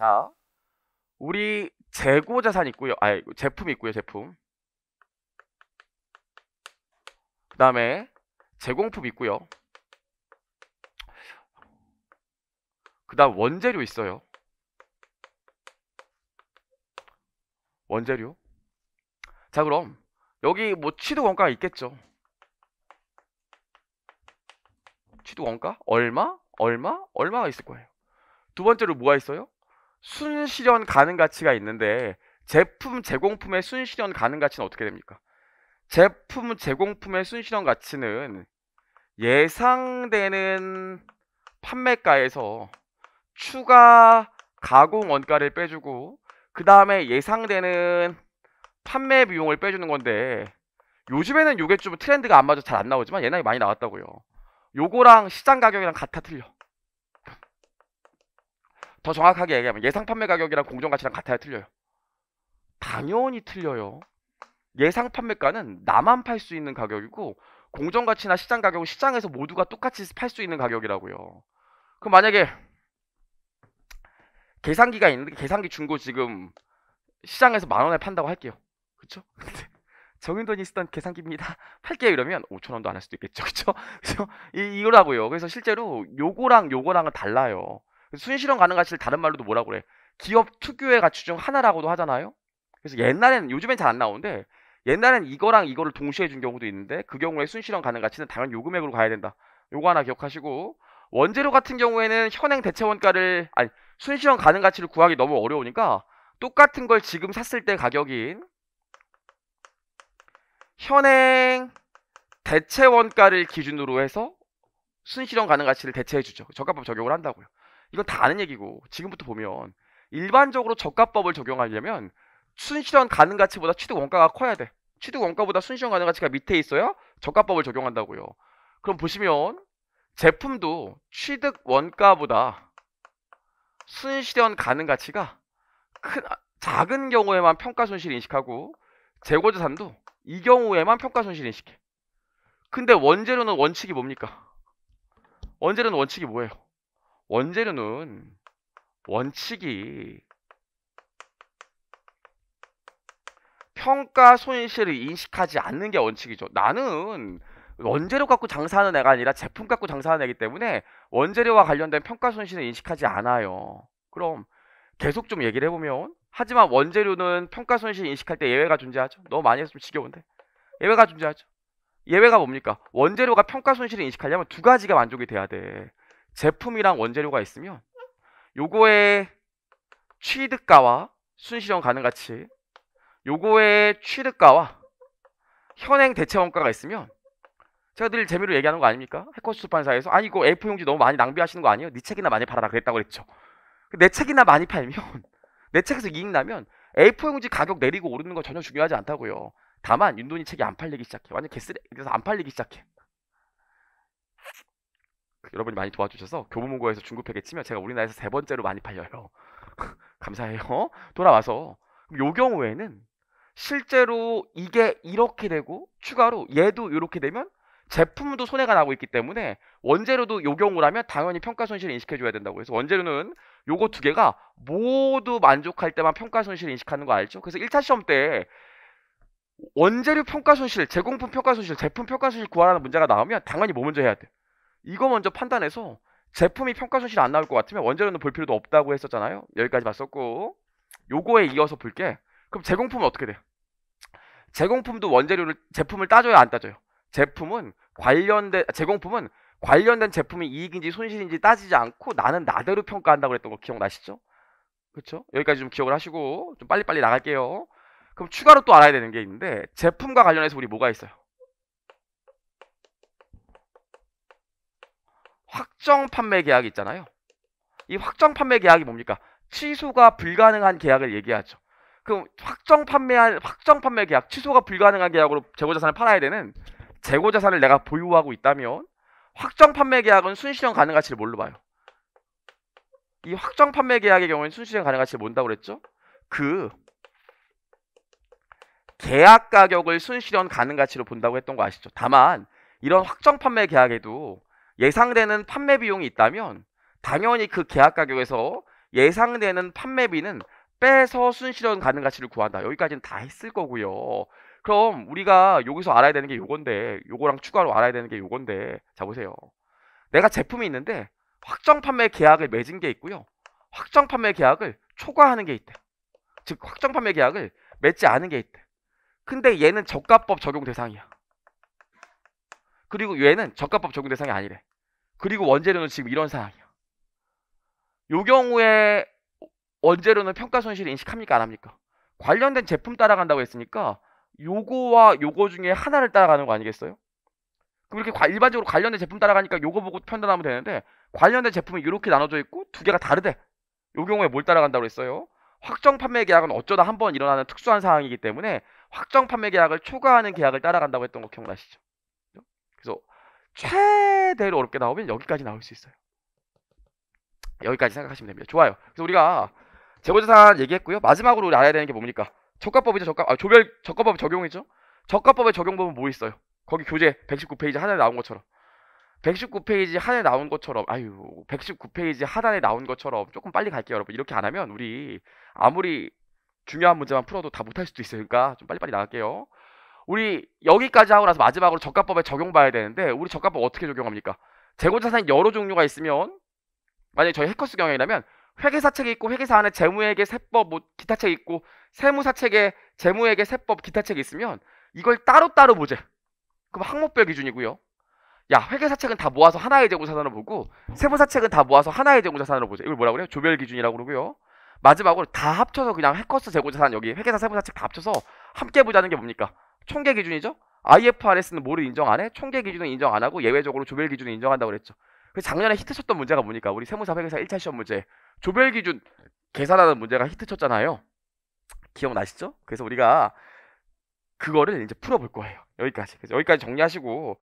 자, 우리 재고 자산 있고요. 아, 제품 있고요. 제품. 그 다음에 제공품 있고요. 그 다음 원재료 있어요. 원재료. 자, 그럼 여기 뭐 취득원가가 있겠죠. 취득원가 얼마? 얼마? 얼마가 있을 거예요. 두 번째로 뭐가 있어요? 순실현 가능가치가 있는데 제품 제공품의 순실현 가능가치는 어떻게 됩니까? 제품 제공품의 순실현 가치는 예상되는 판매가에서 추가 가공 원가를 빼주고 그 다음에 예상되는 판매 비용을 빼주는 건데, 요즘에는 요게 좀 트렌드가 안 맞아 잘 안 나오지만 옛날에 많이 나왔다고요. 요거랑 시장 가격이랑 같아 틀려. 더 정확하게 얘기하면 예상 판매 가격이랑 공정 가치랑 같아야 틀려요. 당연히 틀려요. 예상 판매가는 나만 팔 수 있는 가격이고 공정 가치나 시장 가격은 시장에서 모두가 똑같이 팔 수 있는 가격이라고요. 그럼 만약에 계산기가 있는데 계산기 중고 지금 시장에서 10,000원에 판다고 할게요. 그쵸? 정인돈이 쓰던 계산기입니다. 팔게요 이러면 5,000원도 안 할 수도 있겠죠. 그쵸? 그래서 이거라고요. 그래서 실제로 요거랑 요거랑은 달라요. 순실현 가능가치를 다른 말로도 뭐라고 그래? 기업 특유의 가치 중 하나라고도 하잖아요. 그래서 옛날엔, 요즘엔 잘 안 나오는데 옛날엔 이거랑 이거를 동시에 준 경우도 있는데 그 경우에 순실현 가능가치는 당연히 요 금액으로 가야 된다. 요거 하나 기억하시고, 원재료 같은 경우에는 현행 대체원가를, 아니 순실현 가능가치를 구하기 너무 어려우니까 똑같은 걸 지금 샀을 때 가격인 현행 대체원가를 기준으로 해서 순실현 가능가치를 대체해주죠. 저가법 적용을 한다고요. 이건 다 아는 얘기고, 지금부터 보면 일반적으로 저가법을 적용하려면 순실현 가능가치보다 취득원가가 커야 돼. 취득원가보다 순실현 가능가치가 밑에 있어야 저가법을 적용한다고요. 그럼 보시면 제품도 취득원가보다 순실현 가능가치가 작은 경우에만 평가손실 인식하고 재고자산도 이 경우에만 평가손실 인식해. 근데 원재료는 원칙이 뭡니까? 원재료는 원칙이 뭐예요? 원재료는 원칙이 평가 손실을 인식하지 않는 게 원칙이죠. 나는 원재료 갖고 장사하는 애가 아니라 제품 갖고 장사하는 애기 때문에 원재료와 관련된 평가 손실을 인식하지 않아요. 그럼 계속 좀 얘기를 해보면, 하지만 원재료는 평가 손실 인식할 때 예외가 존재하죠. 너무 많이 했으면 지겨운데 예외가 존재하죠. 예외가 뭡니까? 원재료가 평가 손실을 인식하려면 두 가지가 만족이 돼야 돼. 제품이랑 원재료가 있으면 요거의 취득가와 순실현 가능가치, 요거의 취득가와 현행 대체원가가 있으면, 제가 늘 재미로 얘기하는 거 아닙니까? 해커스 출판사에서 아니 이거 A4용지 너무 많이 낭비하시는 거 아니에요? 네 책이나 많이 팔아라 그랬다고 그랬죠. 내 책이나 많이 팔면, 내 책에서 이익 나면 A4용지 가격 내리고 오르는 거 전혀 중요하지 않다고요. 다만 윤돈이 책이 안 팔리기 시작해. 완전 개쓰레기. 그래서 안 팔리기 시작해. 여러분이 많이 도와주셔서 교보문고에서 중고팩에 치면 제가 우리나라에서 3번째로 많이 팔려요. 감사해요. 돌아와서 요 경우에는 실제로 이게 이렇게 되고 추가로 얘도 이렇게 되면 제품도 손해가 나고 있기 때문에 원재료도 요 경우라면 당연히 평가손실을 인식해줘야 된다고 해서, 원재료는 요거 두 개가 모두 만족할 때만 평가손실을 인식하는 거 알죠? 그래서 1차 시험 때 원재료 평가손실, 제공품 평가손실, 제품 평가손실 구하라는 문제가 나오면 당연히 뭐 먼저 해야 돼? 이거 먼저 판단해서 제품이 평가손실 안 나올 것 같으면 원재료는 볼 필요도 없다고 했었잖아요. 여기까지 봤었고, 요거에 이어서 볼게. 그럼 제공품은 어떻게 돼요? 제공품도 원재료를, 제품을 따져요 안 따져요? 제공품은 관련된 제품이 이익인지 손실인지 따지지 않고 나는 나대로 평가한다고 했던 거 기억나시죠? 그렇죠? 여기까지 좀 기억을 하시고 좀 빨리빨리 나갈게요. 그럼 추가로 또 알아야 되는 게 있는데, 제품과 관련해서 우리 뭐가 있어요? 확정 판매 계약이 있잖아요. 이 확정 판매 계약이 뭡니까? 취소가 불가능한 계약을 얘기하죠. 그럼 확정 판매 계약, 취소가 불가능한 계약으로 재고자산을 팔아야 되는, 재고자산을 내가 보유하고 있다면 확정 판매 계약은 순실현 가능가치를 뭘로 봐요? 이 확정 판매 계약의 경우에는 순실현 가능가치를 뭔다고 그랬죠? 그 계약 가격을 순실현 가능가치로 본다고 했던 거 아시죠? 다만 이런 확정 판매 계약에도 예상되는 판매 비용이 있다면 당연히 그 계약 가격에서 예상되는 판매비는 빼서 순실현 가능 가치를 구한다. 여기까지는 다 했을 거고요. 그럼 우리가 여기서 알아야 되는 게 요건데, 요거랑 추가로 알아야 되는 게 요건데, 자 보세요. 내가 제품이 있는데 확정 판매 계약을 맺은 게 있고요, 확정 판매 계약을 초과하는 게 있대. 즉 확정 판매 계약을 맺지 않은 게 있대. 근데 얘는 저가법 적용 대상이야. 그리고 얘는 저가법 적용 대상이 아니래. 그리고 원재료는 지금 이런 상황이야. 요 경우에 원재료는 평가 손실을 인식합니까, 안 합니까? 관련된 제품 따라간다고 했으니까 요거와 요거 중에 하나를 따라가는 거 아니겠어요? 그럼 이렇게 일반적으로 관련된 제품 따라가니까 요거 보고 판단하면 되는데, 관련된 제품이 이렇게 나눠져 있고 두 개가 다르대. 요 경우에 뭘 따라간다고 했어요? 확정 판매 계약은 어쩌다 한 번 일어나는 특수한 상황이기 때문에 확정 판매 계약을 초과하는 계약을 따라간다고 했던 거 기억나시죠? 그래서 최대로 어렵게 나오면 여기까지 나올 수 있어요. 여기까지 생각하시면 됩니다. 좋아요. 그래서 우리가 재고자산 얘기했고요. 마지막으로 우리 알아야 되는 게 뭡니까? 저가법이죠. 저가법 적용이죠. 저가법의 적용법은 뭐 있어요? 거기 교재 119페이지 하단에 나온 것처럼, 119페이지 하단에 나온 것처럼, 119페이지 하단에 나온 것처럼 조금 빨리 갈게요, 여러분. 이렇게 안 하면 우리 아무리 중요한 문제만 풀어도 다 못할 수도 있으니까 좀 빨리빨리 나갈게요. 우리 여기까지 하고 나서 마지막으로 저가법의 적용 봐야 되는데, 우리 저가법 어떻게 적용합니까? 재고자산이 여러 종류가 있으면, 만약에 저희 해커스 경영이라면 회계사 책이 있고 회계사 안에 재무회계, 세법, 뭐 기타 책이 있고 세무사 책에 재무회계, 세법, 기타 책이 있으면 이걸 따로따로 보재. 그럼 항목별 기준이고요. 야, 회계사 책은 다 모아서 하나의 재고자산으로 보고, 세무사 책은 다 모아서 하나의 재고자산으로 보재. 이걸 뭐라고 그래요? 조별 기준이라고 그러고요. 마지막으로 다 합쳐서 그냥 해커스 재고자산, 여기 회계사, 세무사 책 다 합쳐서 함께 보자는 게 뭡니까? 총계 기준이죠. IFRS는 뭐를 인정 안 해? 총계 기준은 인정 안 하고 예외적으로 조별 기준을 인정한다고 그랬죠. 그래서 작년에 히트 쳤던 문제가 뭡니까? 우리 세무사 회계사 1차 시험 문제 조별 기준 계산하는 문제가 히트 쳤잖아요. 기억나시죠? 그래서 우리가 그거를 이제 풀어볼 거예요. 여기까지. 그래서 여기까지 정리하시고